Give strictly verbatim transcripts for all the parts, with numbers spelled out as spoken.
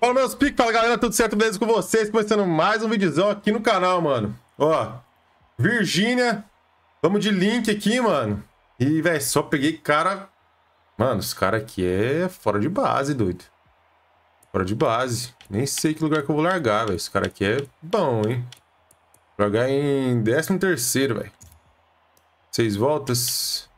Fala, meus piques, fala galera, tudo certo? Beleza com vocês? Começando mais um videozão aqui no canal, mano. Ó, Virgínia, vamos de link aqui, mano. E, velho, só peguei cara... Mano, esse cara aqui é fora de base, doido. Fora de base. Nem sei que lugar que eu vou largar, velho. Esse cara aqui é bom, hein? Vou largar em décimo terceiro, velho. Seis voltas.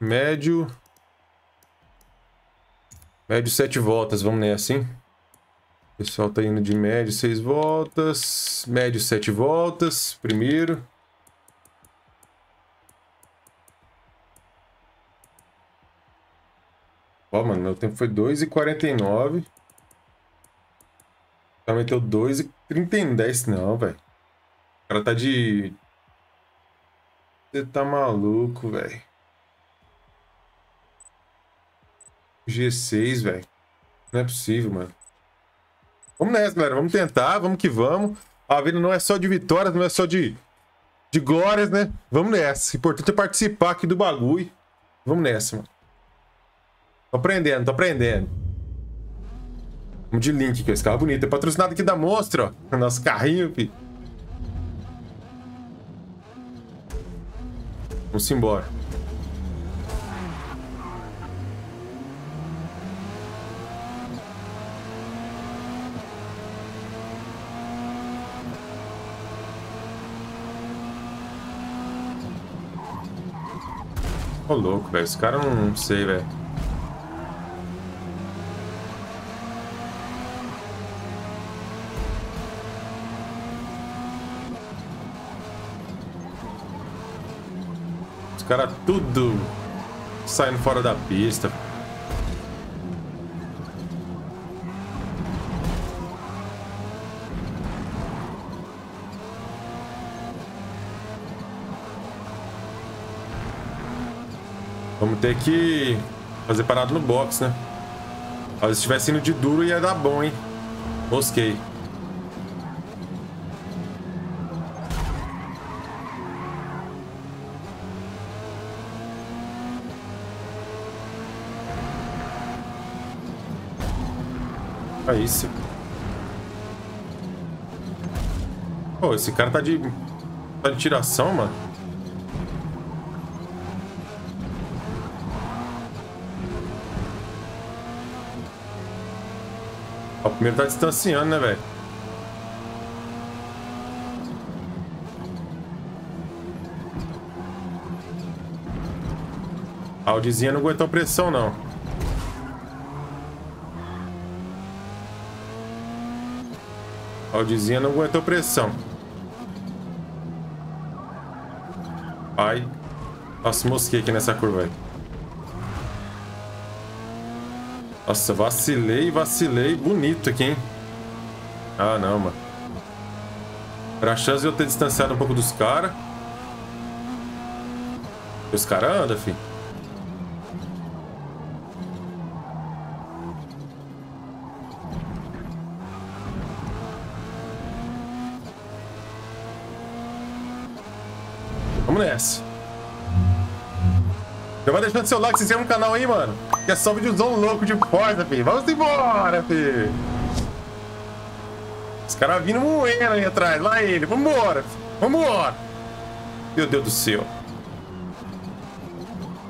Médio... Médio sete voltas, vamos nessa, hein? O pessoal tá indo de médio seis voltas. Médio sete voltas, primeiro. Ó, mano, meu tempo foi dois e quarenta e nove. O cara meteu dois e trinta e dez, não, velho. O cara tá de... Você tá maluco, velho. G seis, velho. Não é possível, mano. Vamos nessa, galera. Vamos tentar. Vamos que vamos. A vida não é só de vitórias, não é só de, de glórias, né? Vamos nessa. O importante é participar aqui do bagulho. Vamos nessa, mano. Tô aprendendo, tô aprendendo. Vamos de link aqui. Esse carro é bonito. É patrocinado aqui da Monstro, ó. Nosso carrinho, filho. Vamos embora. Ô, louco, velho. Esse cara não, não sei, velho. Os caras tudo saindo fora da pista. Vamos ter que fazer parada no box, né? Mas se estivesse indo de duro ia dar bom, hein? Mosquei. É isso. Pô, esse cara tá de... Tá de tiração, mano. O primeiro tá distanciando, né, velho? A Audizinha não aguentou pressão, não. A Audizinha não aguentou pressão. Ai. Nossa, mosquei aqui nessa curva, velho. Nossa, vacilei, vacilei. Bonito aqui, hein? Ah, não, mano. Era a chance de eu ter distanciado um pouco dos caras. Os caras andam, filho. Vamos nessa. Já vai deixando seu like, se inscreve no canal aí, mano. Que é só videozão louco de Forza, filho. Vamos embora, filho. Os caras vindo moendo ali atrás. Lá ele. Vambora, filho. Vambora. Meu Deus do céu.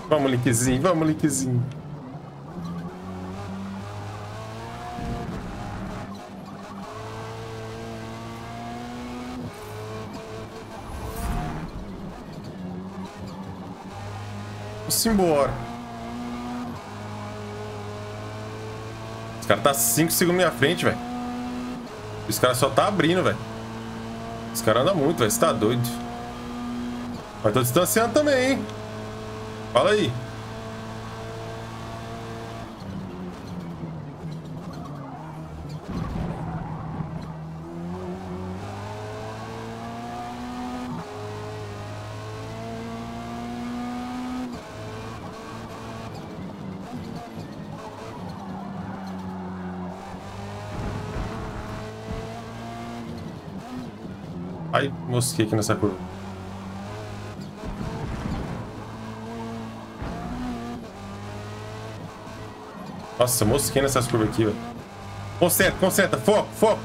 Vamos, linkzinho. Vamos, linkzinho. Vamos embora. Os caras tá cinco segundos na minha frente, velho. Os caras só tá abrindo, velho. Os caras andam muito, velho. Você tá doido. Mas tô distanciando também, hein? Fala aí. Ai, mosquei aqui nessa curva. Nossa, mosquei nessas curvas aqui, velho. Concentra, concentra, foco, foco.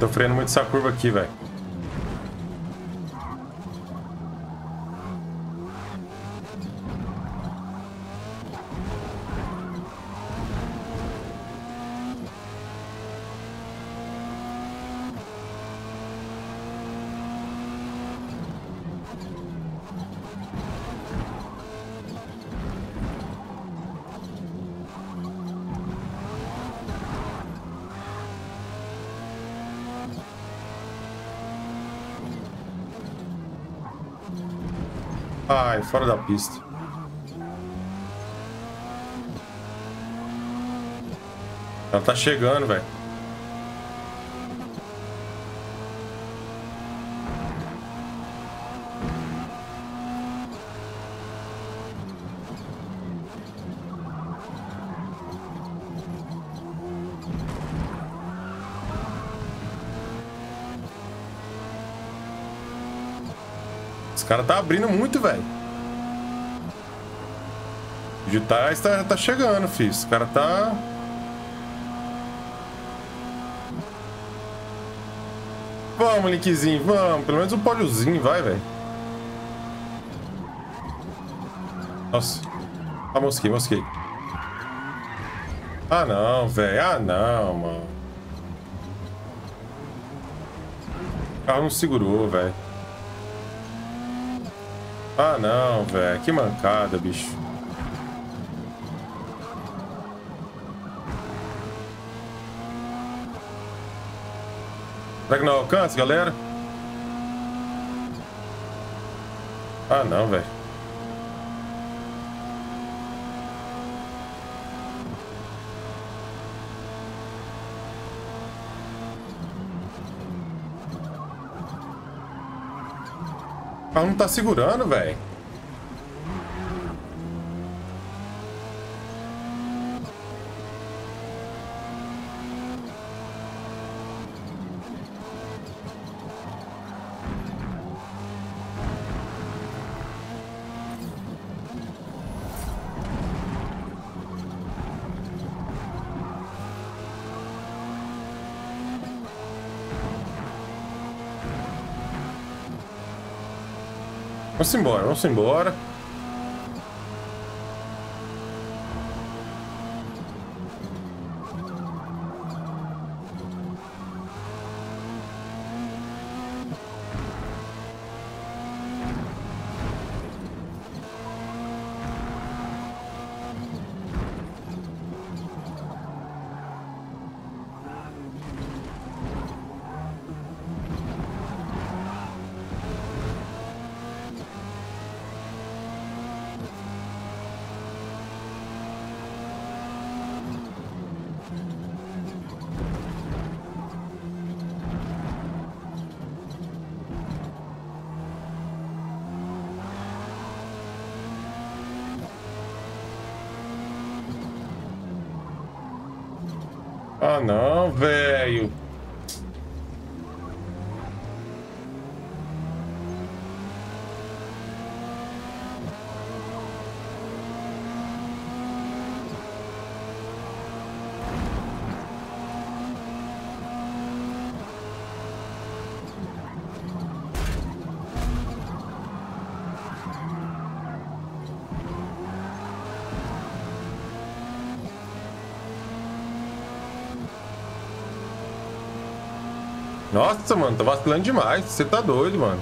Tô freando muito essa curva aqui, velho. Ai, fora da pista. Ela tá chegando, velho. O cara tá abrindo muito, velho. De trás tá, tá chegando, filho. O cara tá... Vamos, Linkzinho, vamos. Pelo menos um pódiozinho, vai, velho. Nossa. Ah, mosquei, mosquei. Ah, não, velho. Ah, não, mano. O carro não segurou, velho. Ah, não, velho. Que mancada, bicho. Será que não alcança, galera? Ah, não, velho. Ela não tá segurando, velho. Vamos embora, vamos embora. Ah, não, velho. Nossa, mano, tá vacilando demais. Você tá doido, mano.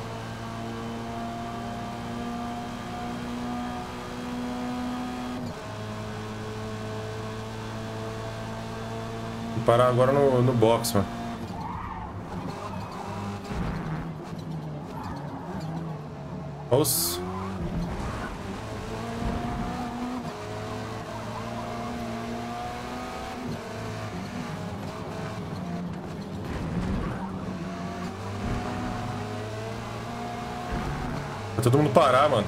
Vou parar agora no, no box, mano. Nossa. Todo mundo parar, mano.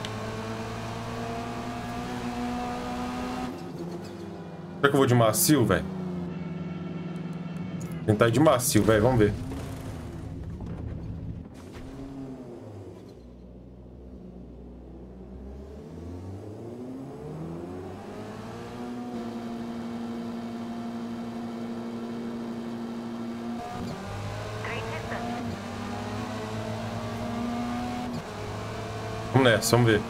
Será que eu vou de macio, velho? Tentar ir de macio, velho. Vamos ver. Vamos nessa, vamos ver.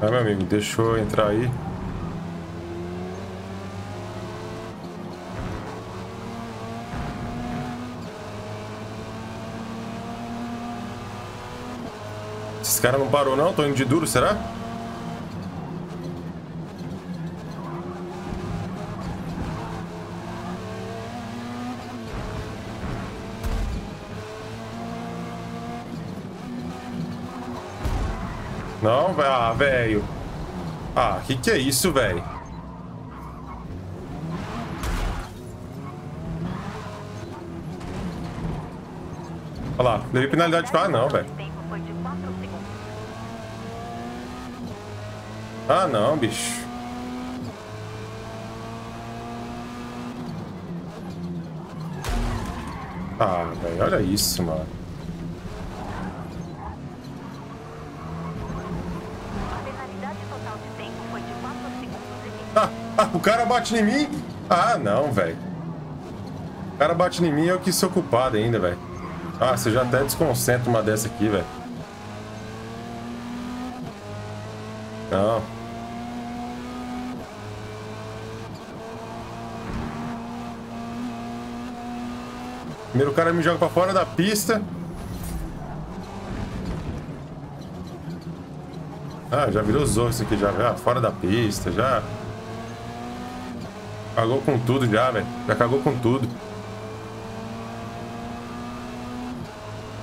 Ah, meu amigo, deixa eu entrar aí. Esse cara não parou não, tô indo de duro, será? Não, ah, velho. Ah, que que é isso, velho? Olha lá, levei penalidade pra... Ah, não, velho. Ah, não, bicho. Ah, velho, olha isso, mano. A penalidade total de tempo foi de quatro segundos e vinte. Ah, ah, o cara bate em mim? Ah, não, velho. O cara bate em mim e eu que sou culpado ainda, velho. Ah, você já até desconcentra uma dessa aqui, velho. Não. Primeiro o cara me joga pra fora da pista. Ah, já virou zorro isso aqui, já, já fora da pista, já. Cagou com tudo já, velho. Já cagou com tudo.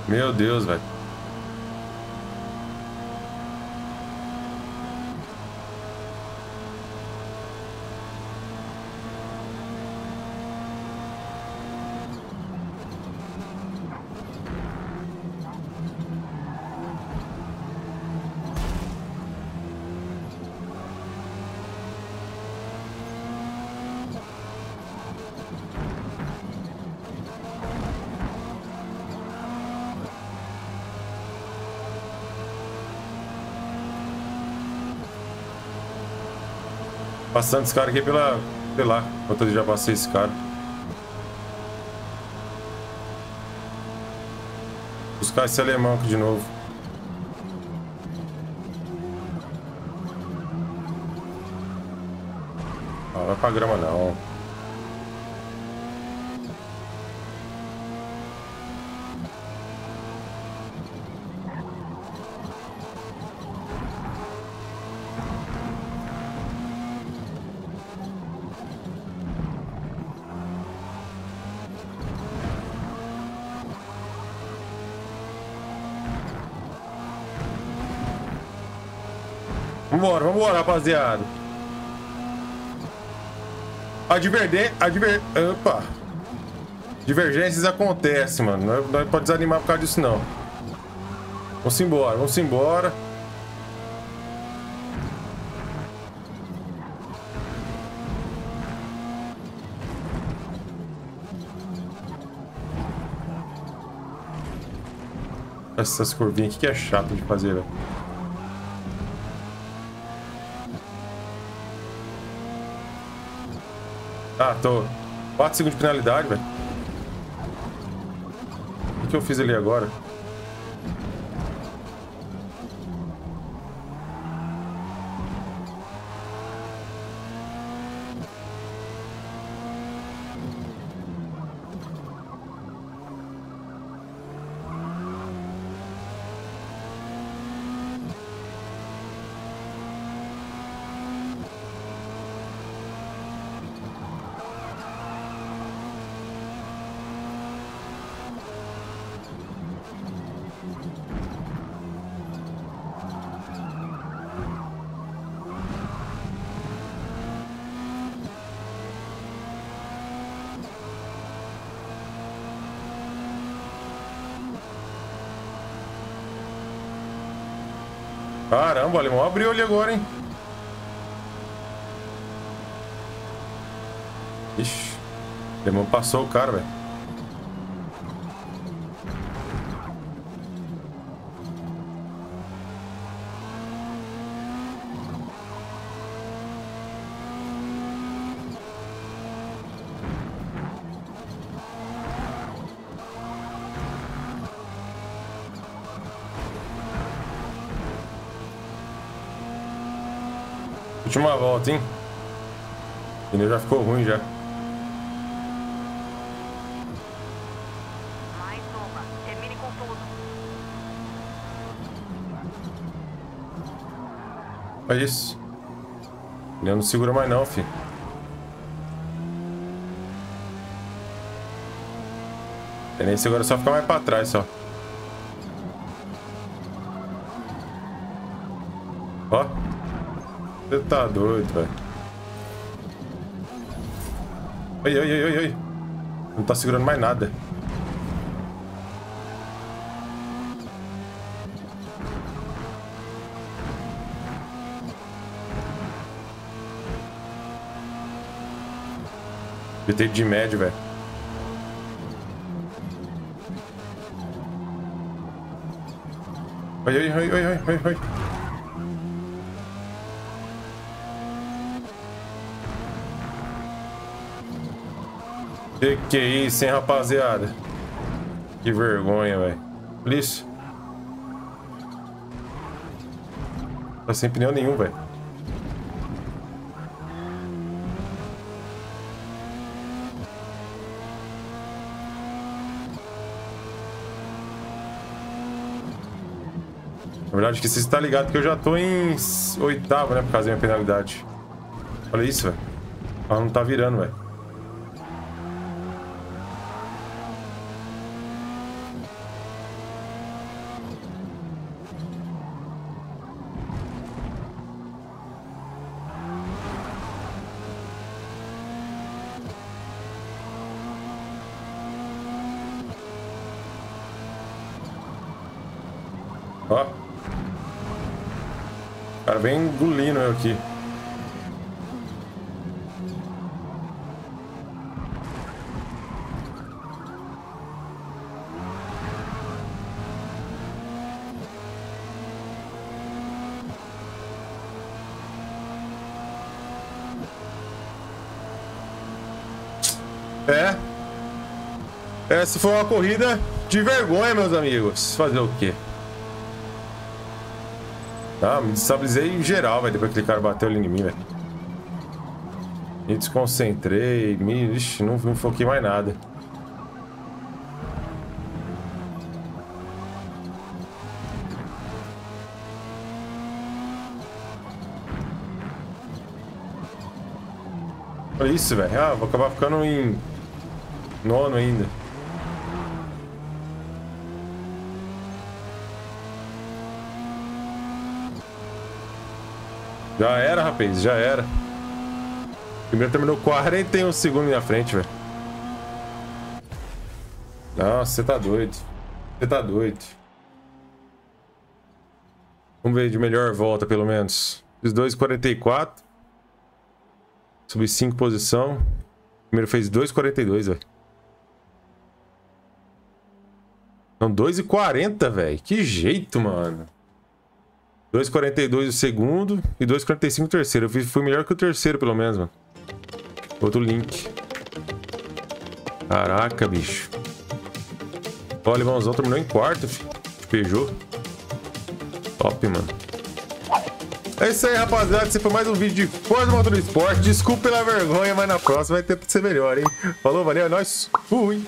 Meu Deus, velho. Passando esse cara aqui pela... Sei lá, quanto eu já passei esse cara. Buscar esse alemão aqui de novo. Ah, não vai pra grama não. Vambora, vambora, rapaziada. A divergência... Adver... Opa. Divergências acontecem, mano. Não, não pode desanimar por causa disso, não. Vamos embora, vamos embora. Essas curvinhas aqui que é chato de fazer, velho. Ah, tô. quatro segundos de penalidade, velho. O que eu fiz ali agora? Caramba, o alemão abriu ali agora, hein? Ixi, o alemão passou o cara, velho. Última volta, hein? O pneu já ficou ruim já. Mais uma. Termine com tudo. Olha isso. O pneu não segura mais não, filho. A tendência agora é só ficar mais pra trás, só. Ó. Você tá doido, velho. Oi, oi, oi, oi. Não tá segurando mais nada. Gritei de médio, velho. Oi, oi, oi, oi, oi, oi. Que que é isso, hein, rapaziada? Que vergonha, velho. Olha isso. Tá sem pneu nenhum, velho. Na verdade, que você está ligado que eu já tô em oitavo, né, por causa da minha penalidade. Olha isso, velho. Ela não tá virando, velho. Ó, o cara bem engolindo eu aqui. É. Essa foi uma corrida de vergonha, meus amigos. Fazer o quê? Ah, me desestabilizei em geral, velho, depois que aquele cara bateu ali em mim, velho. Me desconcentrei, me... Ixi, não, não foquei mais nada. Olha isso, velho. Ah, vou acabar ficando em... nono ainda. Já era, rapaz, já era. Primeiro terminou quarenta e um segundos na frente, velho. Nossa, você tá doido. Você tá doido. Vamos ver de melhor volta, pelo menos. Fiz dois quarenta e quatro. Subi cinco posição. Primeiro fez dois quarenta e dois, velho. Não, dois e quarenta, velho. Que jeito, mano. dois quarenta e dois o segundo e dois quarenta e cinco o terceiro. Eu fui melhor que o terceiro, pelo menos, mano. Outro link. Caraca, bicho. Ó, o alemãozão terminou em quarto, filho. Peugeot. Top, mano. É isso aí, rapaziada. Esse foi mais um vídeo de Forza Motorsport. Desculpa pela vergonha, mas na próxima vai ter que ser melhor, hein? Falou, valeu, é nóis. Fui.